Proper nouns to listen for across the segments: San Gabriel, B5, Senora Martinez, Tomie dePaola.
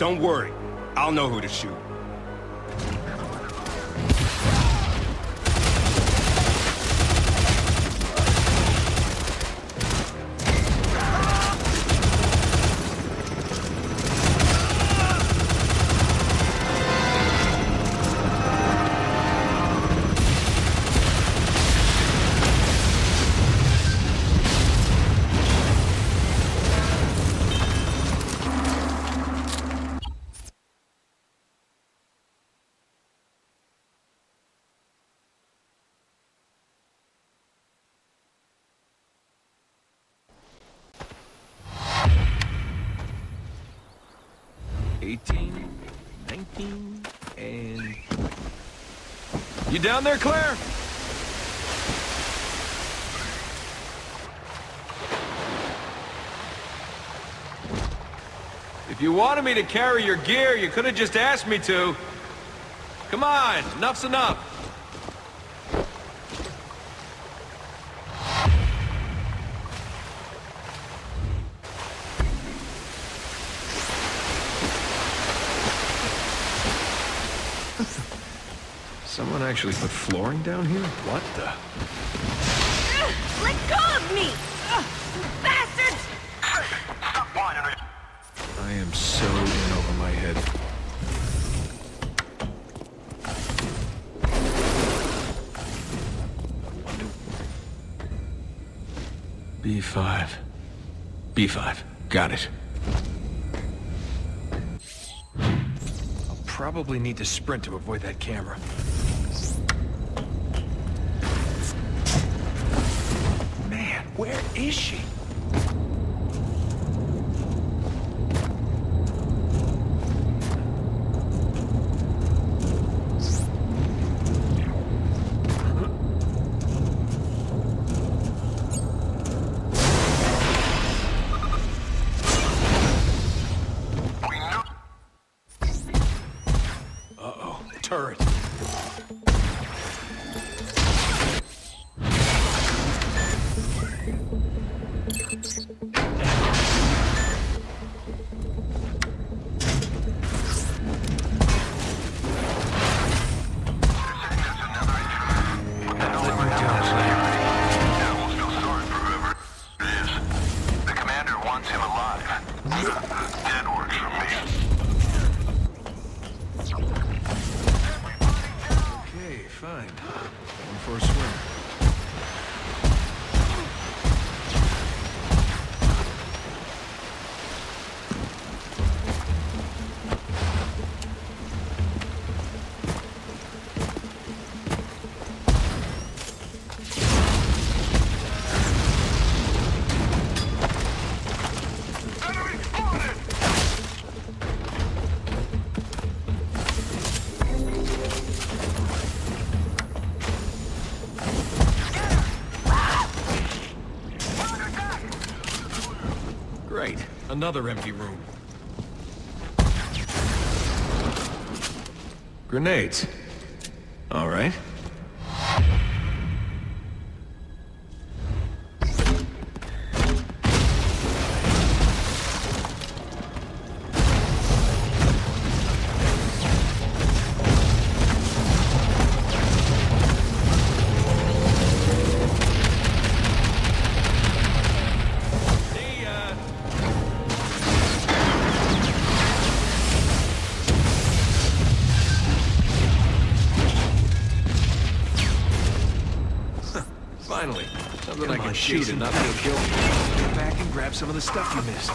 Don't worry. I'll know who to shoot. You down there, Claire? If you wanted me to carry your gear, you could have just asked me to. Come on, enough's enough. Someone actually put flooring down here? What the? Let go of me! Bastards! I am so in over my head. B5. B5. Got it. I'll probably need to sprint to avoid that camera. Where is she? Uh-oh, turret. Another empty room. Grenades. All right. Finally, something I can shoot and not feel guilty. Get back and grab some of the stuff you missed.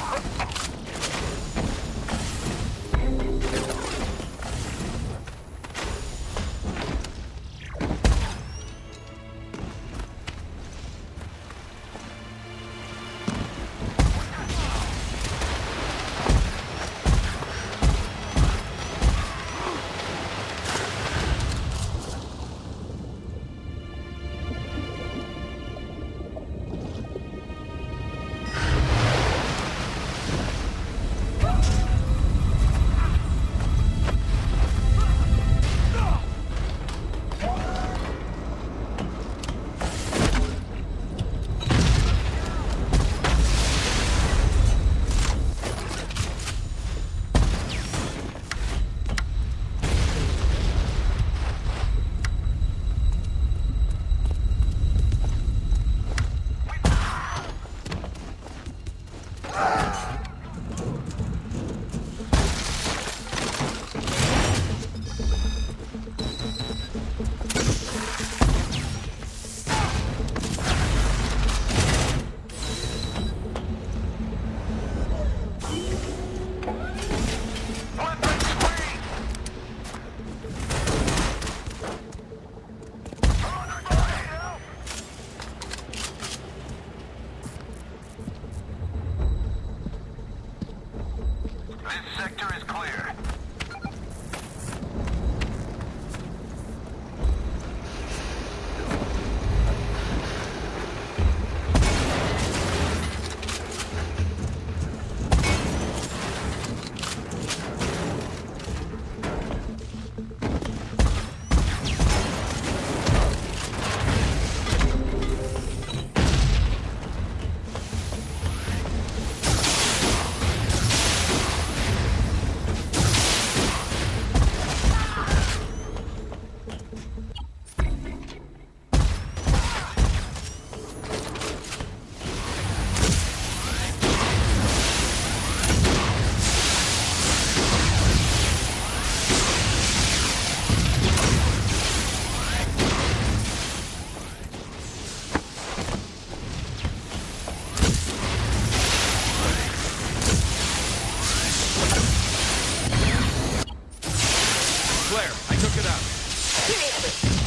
is clear.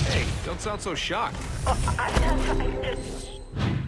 Hey, don't sound so shocked. Oh, I'm just...